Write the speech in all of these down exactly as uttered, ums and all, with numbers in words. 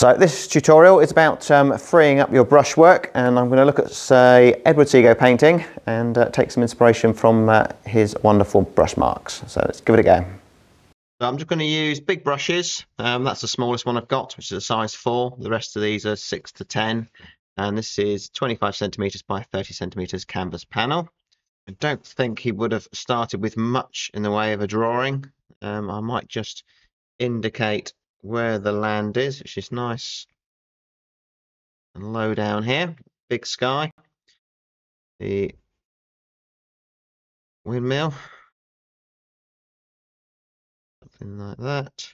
So this tutorial is about um, freeing up your brushwork, and I'm going to look at, say, Edward Seago painting and uh, take some inspiration from uh, his wonderful brush marks. So let's give it a go. So I'm just going to use big brushes. Um, that's the smallest one I've got, which is a size four. The rest of these are six to ten. And this is twenty-five centimetres by thirty centimetres canvas panel. I don't think he would have started with much in the way of a drawing. Um, I might just indicate where the land is, which is nice and low down here. Big sky, the windmill, something like that.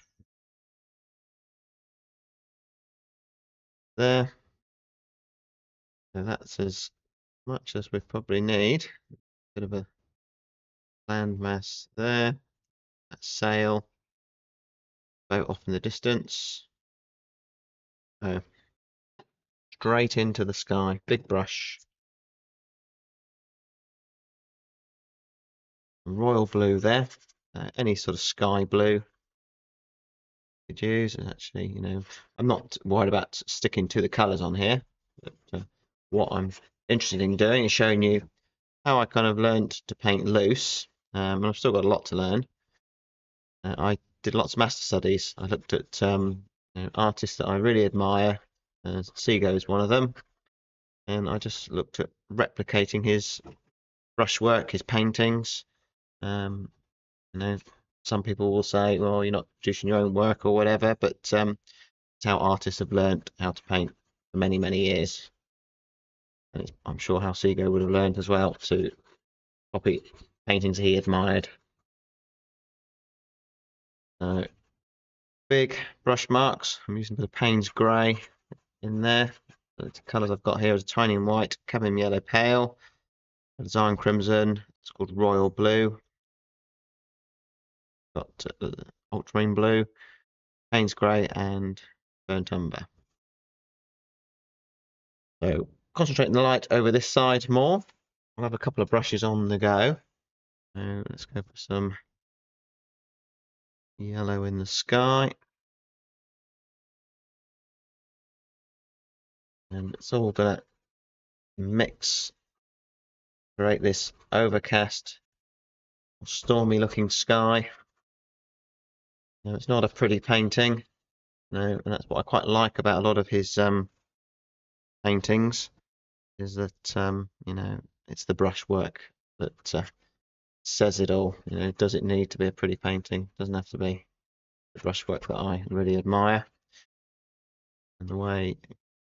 There. So that's as much as we probably need. Bit of a landmass there. That sail. Boat off in the distance. Oh. Straight into the sky. Big brush. Royal blue there. Uh, any sort of sky blue. Could use. And actually, you know, I'm not worried about sticking to the colours on here. But, uh, what I'm interested in doing is showing you how I kind of learned to paint loose. Um, and I've still got a lot to learn. Uh, I did lots of master studies. I looked at um, you know, artists that I really admire. Uh, Seago is one of them, and I just looked at replicating his brushwork, his paintings. Um, you know, some people will say, "Well, you're not producing your own work or whatever," but um, it's how artists have learned how to paint for many, many years. And it's, I'm sure how Seago would have learned as well to copy paintings he admired. So big brush marks. I'm using the Payne's gray in there. The colours I've got here is titanium white, cadmium yellow pale, design crimson. It's called royal blue. Got uh, ultramarine blue, Payne's gray, and burnt umber. So concentrating the light over this side more. I'll have a couple of brushes on the go. So let's go for some yellow in the sky, and it's all gonna mix, create this overcast, stormy looking sky. Now, it's not a pretty painting, no, and that's what I quite like about a lot of his um paintings, is that um you know, it's the brushwork that uh, says it all. You know, does it need to be a pretty painting? Doesn't have to be. The brushwork that I really admire, and the way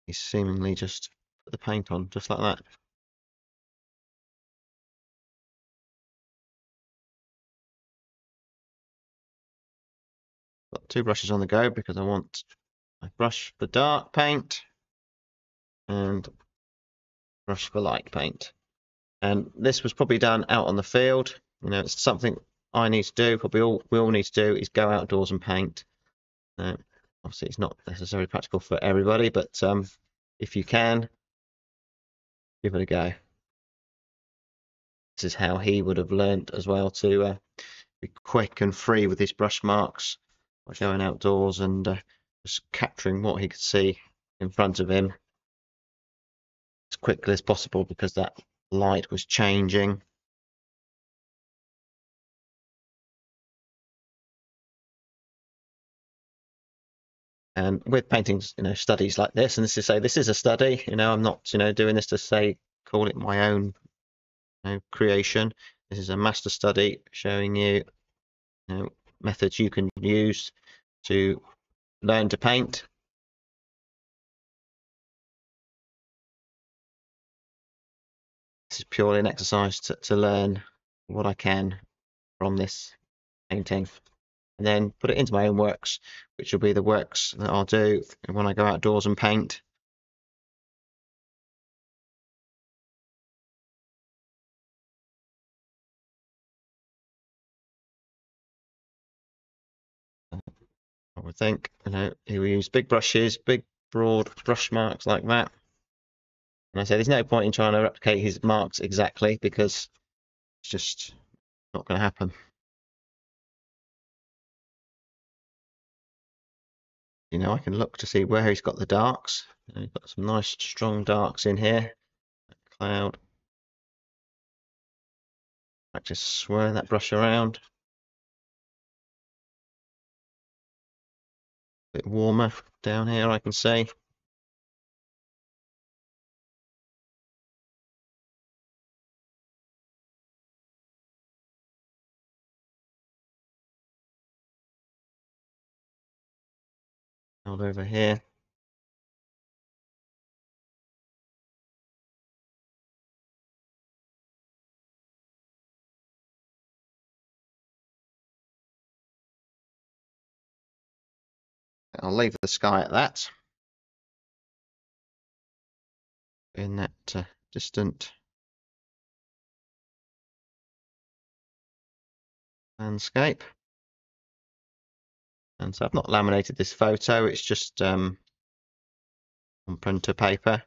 he seemingly just put the paint on just like that. Got two brushes on the go because I want I brush for dark paint and brush for light paint. And this was probably done out on the field. You know, it's something I need to do, probably all we all need to do is go outdoors and paint. Uh, obviously, it's not necessarily practical for everybody, but um, if you can, give it a go. This is how he would have learnt as well to uh, be quick and free with his brush marks by going outdoors and uh, just capturing what he could see in front of him as quickly as possible, because that light was changing. And with paintings, you know, studies like this, and this is say this is a study, you know, I'm not, you know, doing this to say call it my own, you know, creation. This is a master study showing you, you know, methods you can use to learn to paint. This is purely an exercise to, to learn what I can from this painting, and then put it into my own works, which will be the works that I'll do when I go outdoors and paint. I would think, you know, he will use big brushes, big broad brush marks like that. And I say there's no point in trying to replicate his marks exactly, because it's just not going to happen. you know, I can look to see where he's got the darks. You know, he's got some nice strong darks in here. Cloud. I just swirl that brush around. A bit warmer down here, I can see. Out over here. I'll leave the sky at that. In that uh, distant landscape. And so I've not laminated this photo, it's just um, on printer paper.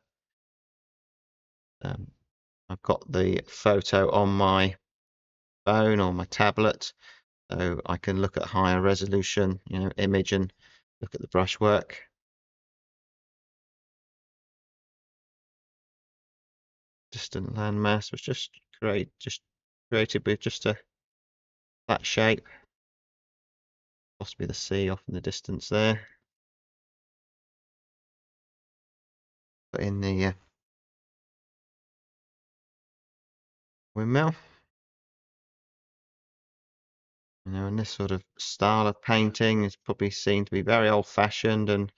Um, I've got the photo on my phone or my tablet, so I can look at higher resolution, you know, image and look at the brushwork. Distant landmass was just create, just created with just a flat shape. Possibly the sea off in the distance there. Put in the uh, windmill. You know, and this sort of style of painting is probably seen to be very old-fashioned, and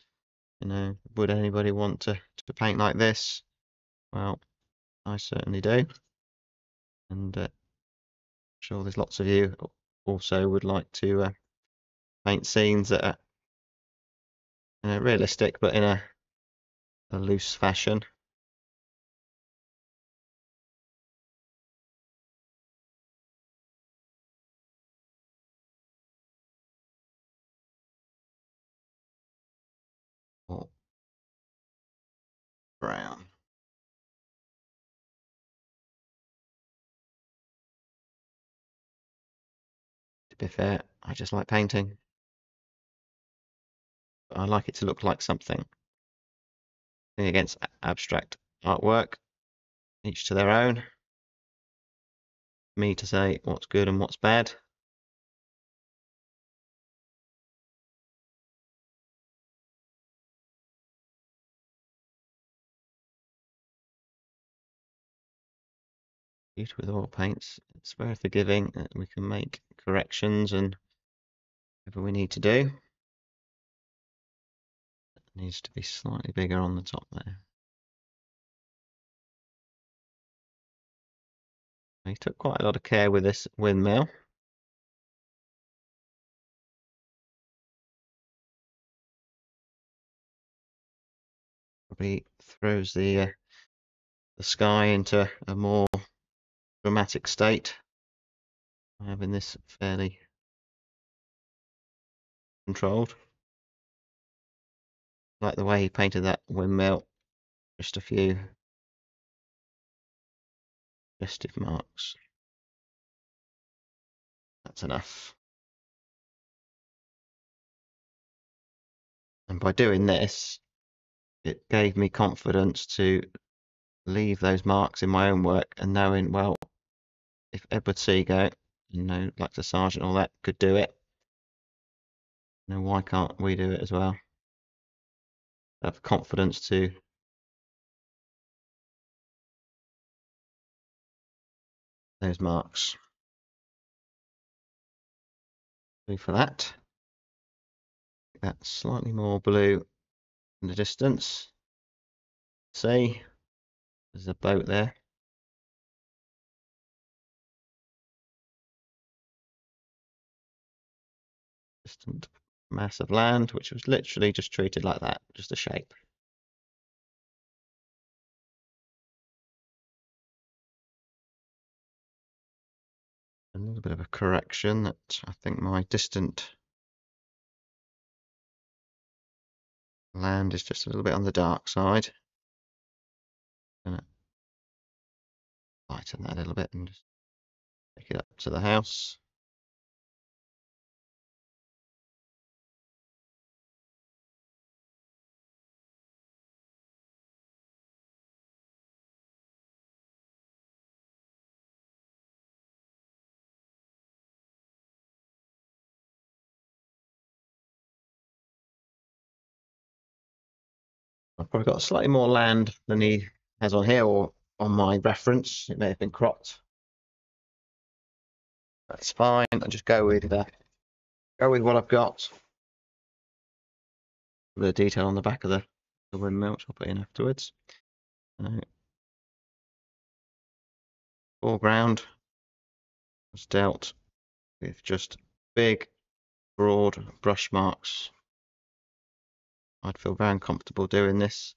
you know, would anybody want to to paint like this? Well, I certainly do, and uh, I'm sure there's lots of you also would like to uh, paint scenes that are, you know, realistic but in a, a loose fashion. Brown. To be fair, I just like painting. But I like it to look like something. Thing against abstract artwork, each to their own. Me to say what's good and what's bad. With oil paints, it's very forgiving. We can make corrections and whatever we need to do. That needs to be slightly bigger on the top there. I took quite a lot of care with this windmill. Probably throws the uh, the sky into a more dramatic state, having this fairly controlled. Like the way he painted that windmill, just a few festive marks. That's enough. And by doing this, it gave me confidence to leave those marks in my own work, and knowing, well, if Edward Seago, you know, like the Sargent, all that, could do it, you know, why can't we do it as well? I have confidence to those marks. Blue for that. That's slightly more blue in the distance. See, there's a boat there. Distant mass of land, which was literally just treated like that, just a shape. A little bit of a correction that I think my distant land is just a little bit on the dark side. I'm going to lighten that a little bit and just take it up to the house. I've probably got slightly more land than he has on here, or on my reference. It may have been cropped. That's fine. I'll just go with uh, go with what I've got. The detail on the back of the, the windmill, which I'll put in afterwards. Uh, foreground was dealt with just big, broad brush marks. I'd feel very uncomfortable doing this.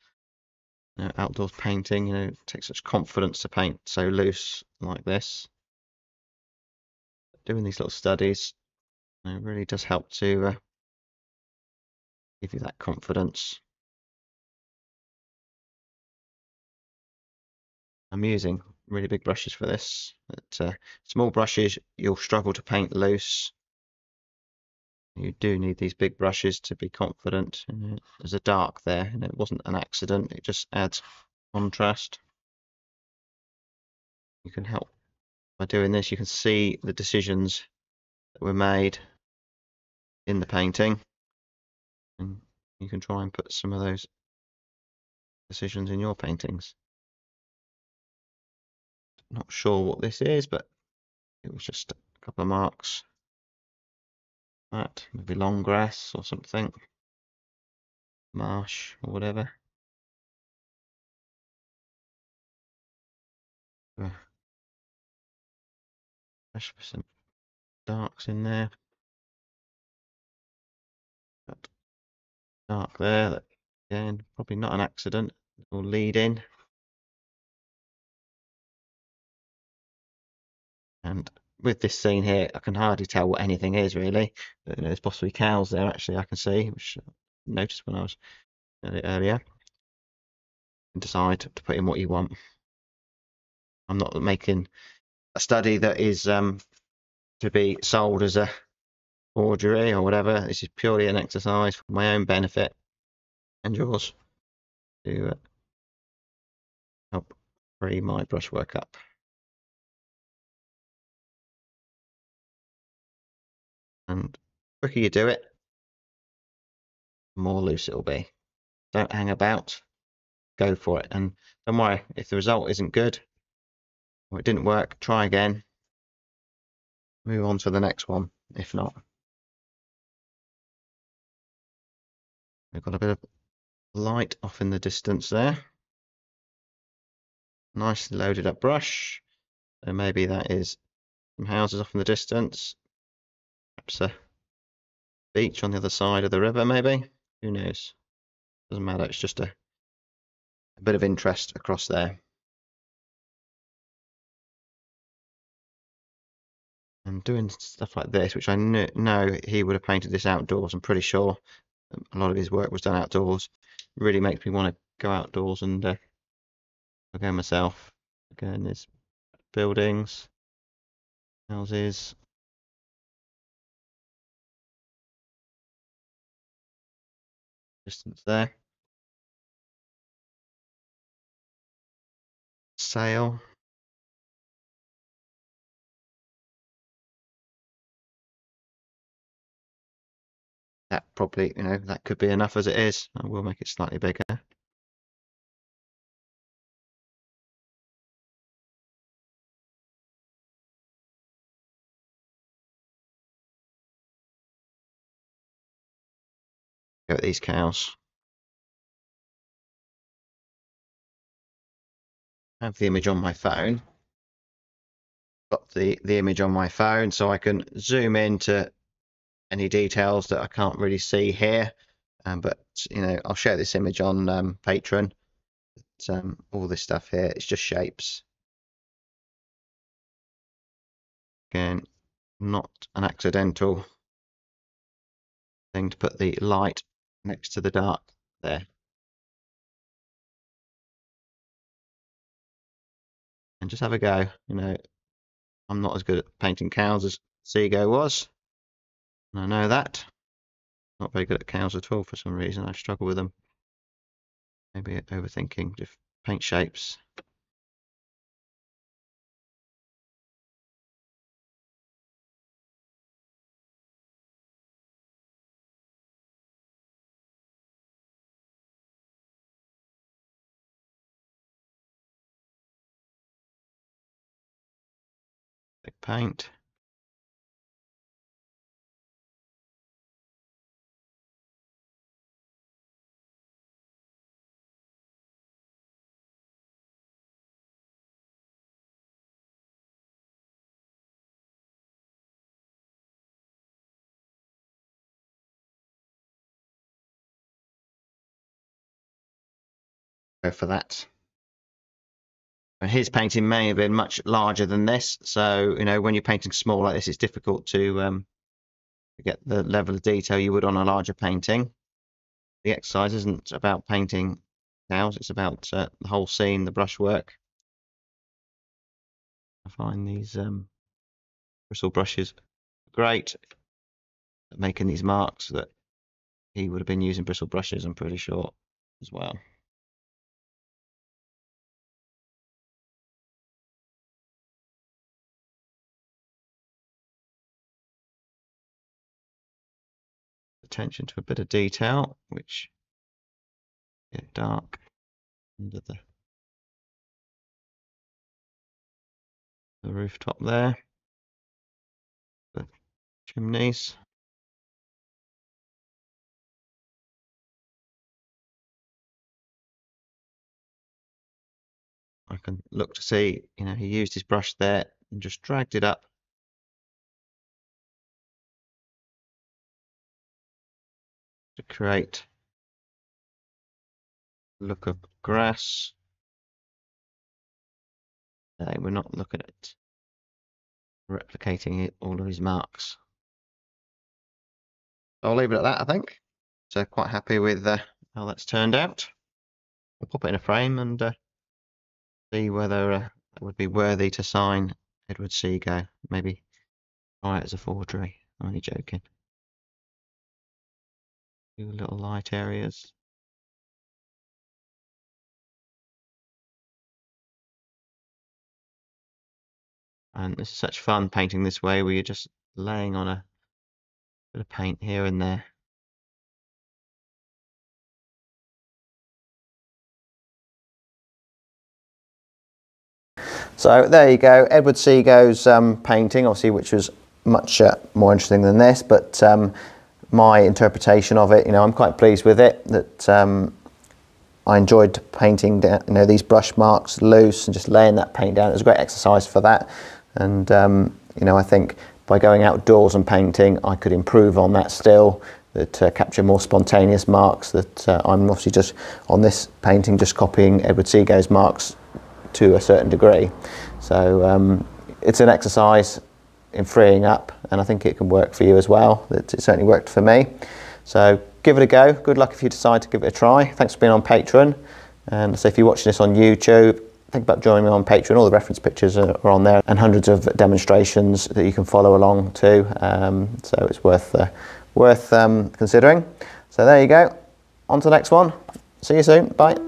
You know, outdoors painting, you know, it takes such confidence to paint so loose like this. Doing these little studies, you know, really does help to uh, give you that confidence. I'm using really big brushes for this, but uh, small brushes you'll struggle to paint loose. You do need these big brushes to be confident. And there's a dark there, and it wasn't an accident, it just adds contrast. You can help by doing this, you can see the decisions that were made in the painting, and you can try and put some of those decisions in your paintings. Not sure what this is, but it was just a couple of marks. That maybe long grass or something, marsh or whatever. Fresh for some darks in there. That dark there, that again probably not an accident. Or lead in. And with this scene here, I can hardly tell what anything is really. You know, there's possibly cows there actually, I can see, which I noticed when I was at it earlier. And decide to put in what you want. I'm not making a study that is um, to be sold as a forgery or whatever. This is purely an exercise for my own benefit and yours to uh, help free my brushwork up. And the quicker you do it, the more loose it'll be. Don't hang about, go for it. And don't worry, if the result isn't good or it didn't work, try again. Move on to the next one, if not. We've got a bit of light off in the distance there. Nicely loaded up brush. So maybe that is some houses off in the distance. Perhaps a beach on the other side of the river, maybe. Who knows? Doesn't matter. It's just a, a bit of interest across there. And doing stuff like this, which I kn know he would have painted this outdoors. I'm pretty sure a lot of his work was done outdoors. It really makes me want to go outdoors and uh, go myself. Again, there's buildings, houses. Distance there. Sail. That probably, you know, that could be enough as it is. I will make it slightly bigger. Go at these cows. I have the image on my phone. Got the, the image on my phone, so I can zoom into any details that I can't really see here. Um, but, you know, I'll share this image on um, Patreon. But, um, all this stuff here, it's just shapes. Again, not an accidental thing to put the light next to the dark there. And just have a go. You know, I'm not as good at painting cows as Seago was, and I know that. Not very good at cows at all for some reason. I struggle with them. Maybe overthinking just paint shapes. Click paint. Go for that. And his painting may have been much larger than this, so you know when you're painting small like this, it's difficult to um, get the level of detail you would on a larger painting. The exercise isn't about painting cows; it's about uh, the whole scene, the brushwork. I find these um, bristle brushes great at making these marks. That he would have been using bristle brushes, I'm pretty sure, as well. Attention to a bit of detail, which get dark under the, the rooftop there, the chimneys. I can look to see, you know, he used his brush there and just dragged it up. To create a look of grass. No, we're not looking at replicating it, all of his marks. I'll leave it at that, I think. So quite happy with uh, how that's turned out. I'll pop it in a frame and uh, see whether uh, it would be worthy to sign Edward Seago. Maybe try it as a forgery. I'm only joking. Few little light areas. And this is such fun painting this way, where you're just laying on a bit of paint here and there. So there you go, Edward Seago's um, painting, obviously, which was much uh, more interesting than this, but um, my interpretation of it, you know, I'm quite pleased with it. That um, I enjoyed painting, down, you know, these brush marks loose and just laying that paint down. It was a great exercise for that, and um, you know, I think by going outdoors and painting, I could improve on that still. That uh, capture more spontaneous marks. That uh, I'm obviously just on this painting, just copying Edward Seago's marks to a certain degree. So um, it's an exercise in freeing up, and I think it can work for you as well. It, it certainly worked for me. So give it a go. Good luck if you decide to give it a try. Thanks for being on Patreon. And so if you're watching this on YouTube, think about joining me on Patreon. All the reference pictures are, are on there, and hundreds of demonstrations that you can follow along to. Um, so it's worth, uh, worth um, considering. So there you go. On to the next one. See you soon. Bye.